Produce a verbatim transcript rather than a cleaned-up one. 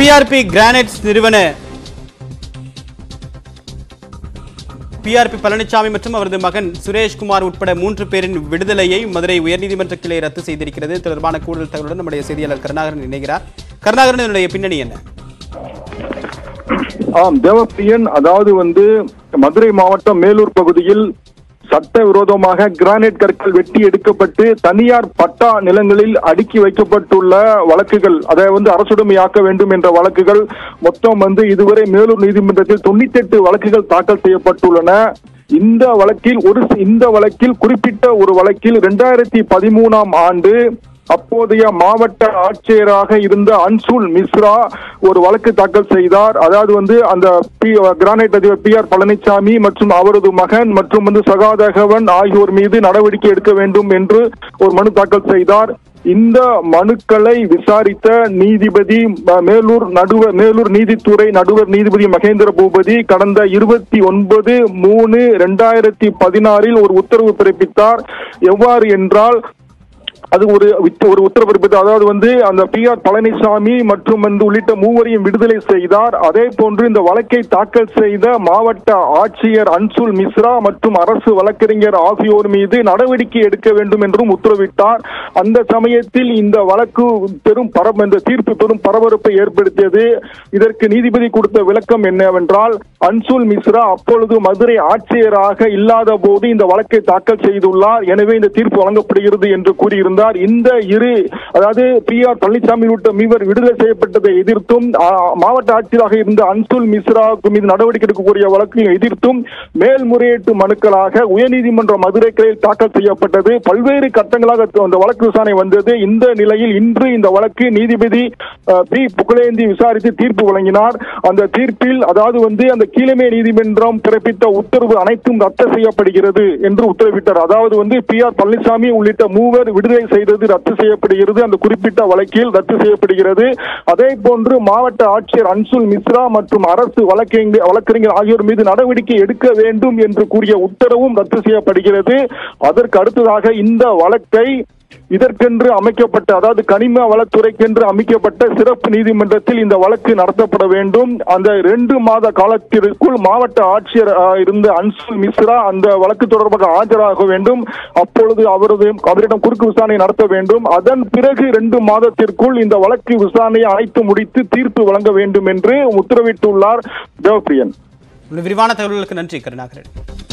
P R P Granites Nirvana P R P Palanisamy மற்றும் அவரது மகன் சுரேஷ் குமார் உட்பட மூன்று பேரின் விடுதலையை மதுரை உயர்நீதிமன்ற கிளை ரத்து செய்திருக்கிறது. தொடர்பான கூடுதல் தகவலுடன் நம்முடைய செய்தியாளர் கருணாகரன் இணைகிறார். கருணாகரன், இதனுடைய பின்னணி என்ன? ஆம் தேவப்பிரியன், அதாவது வந்து மதுரை மாவட்டம் மேலூர் பகுதியில் சட்ட விரோதமாக கிரானைட் கற்கள் வெட்டி எடுக்கப்பட்டு தனியார் பட்டா நிலங்களில் அடுக்கி வைக்கப்பட்டுள்ள வழக்குகள், அதை வந்து அரசுடைமையாக்க வேண்டும் என்ற வழக்குகள் மொத்தம் வந்து இதுவரை மேலூர் நீதிமன்றத்தில் தொண்ணூத்தி எட்டு வழக்குகள் தாக்கல் செய்யப்பட்டுள்ளன. இந்த வழக்கில் ஒரு இந்த வழக்கில் குறிப்பிட்ட ஒரு வழக்கில் இரண்டாயிரத்தி பதிமூணாம் ஆண்டு அப்போதைய மாவட்ட ஆட்சியராக இருந்த அன்சுல் மிஸ்ரா ஒரு வழக்கு தாக்கல் செய்தார். அதாவது வந்து அந்த பி கிரானைட் அதிபர் பி ஆர் பழனிசாமி மற்றும் அவரது மகன் மற்றும் வந்து சகாதேவன் ஆகியோர் மீது நடவடிக்கை எடுக்க வேண்டும் என்று ஒரு மனு தாக்கல் செய்தார். இந்த மனுக்களை விசாரித்த நீதிபதி மேலூர் நடுவர் மேலூர் நீதித்துறை நடுவர் நீதிபதி மகேந்திர பூபதி கடந்த இருபத்தி ஒன்பது மூணு ரெண்டாயிரத்தி பதினாறில் ஒரு உத்தரவு பிறப்பித்தார். எவ்வாறு என்றால், அது ஒரு ஒரு உத்தரவு, அதாவது வந்து அந்த பி ஆர் பழனிசாமி மற்றும் வந்து உள்ளிட்ட மூவரையும் விடுதலை செய்தார். அதே போன்று இந்த வழக்கை தாக்கல் செய்த மாவட்ட ஆட்சியர் அன்சுல் மிஸ்ரா மற்றும் அரசு வழக்கறிஞர் ஆகியோர் மீது நடவடிக்கை எடுக்க வேண்டும் என்றும் உத்தரவிட்டார். அந்த சமயத்தில் இந்த வழக்கு பெரும் பரப இந்த தீர்ப்பு பெரும் பரபரப்பை ஏற்படுத்தியது. இதற்கு நீதிபதி கொடுத்த விளக்கம் என்னவென்றால், அன்சுல் மிஸ்ரா அப்பொழுது மதுரை ஆட்சியராக இல்லாத போது இந்த வழக்கை தாக்கல் செய்துள்ளார், எனவே இந்த தீர்ப்பு வழங்கப்படுகிறது என்று கூறியிருந்தார். இந்த இரு அதாவது பி ஆர் பழனிசாமி விடுதலை செய்யப்பட்டதை எதிர்த்தும் மாவட்ட ஆட்சியராக இருந்த அன்சுல் மிஸ்ரா மீது நடவடிக்கை எடுக்கக்கூடிய வழக்கை எதிர்த்தும் மேல்முறையீட்டு மனுக்களாக உயர்நீதிமன்ற மதுரை கிளையில் தாக்கல் செய்யப்பட்டது. பல்வேறு கட்டங்களாக அந்த வழக்கு விசாரணை வந்தது. இந்த நிலையில் இன்று இந்த வழக்கு நீதிபதி பி புகழேந்தி விசாரித்து தீர்ப்பு வழங்கினார். அந்த தீர்ப்பில் அதாவது வந்து அந்த கீழமை நீதிமன்றம் பிறப்பித்த உத்தரவு அனைத்தும் ரத்து செய்யப்படுகிறது என்று உத்தரவிட்டார். அதாவது வந்து பி ஆர் பழனிசாமி உள்ளிட்ட மூவர் விடுதலை செய்தது ரத்து செய்யப்படுகிறது, அந்த குறிப்பிட்ட வழக்கில் ரத்து செய்யப்படுகிறது. அதே போன்று மாவட்ட ஆட்சியர் அன்சுல் மிஸ்ரா மற்றும் அரசு வழக்கறிஞர் ஆகியோர் மீது நடவடிக்கை எடுக்க வேண்டும் என்று கூறிய உத்தரவும் ரத்து செய்யப்படுகிறது. அதற்கு அடுத்ததாக இந்த வழக்கை இதற்கென்று அமைக்கப்பட்ட அதாவது கனிம வளத்துறைக்கென்று அமைக்கப்பட்ட சிறப்பு நீதிமன்றத்தில் இந்த வழக்கு நடத்தப்பட வேண்டும். அந்த இரண்டு மாத காலத்திற்குள் மாவட்ட ஆட்சியர் இருந்த அன்சுல் மிஸ்ரா அந்த வழக்கு தொடர்பாக ஆஜராக வேண்டும். அப்பொழுது அவரது அவரிடம் குறுக்கு விசாரணை நடத்த வேண்டும். அதன் பிறகு இரண்டு மாதத்திற்குள் இந்த வழக்கு விசாரணையை அழைத்து முடித்து தீர்ப்பு வழங்க வேண்டும் என்று உத்தரவிட்டுள்ளார். தேவப்பிரியன், விரிவான தகவல்களுக்கு நன்றி கருணாகரன்.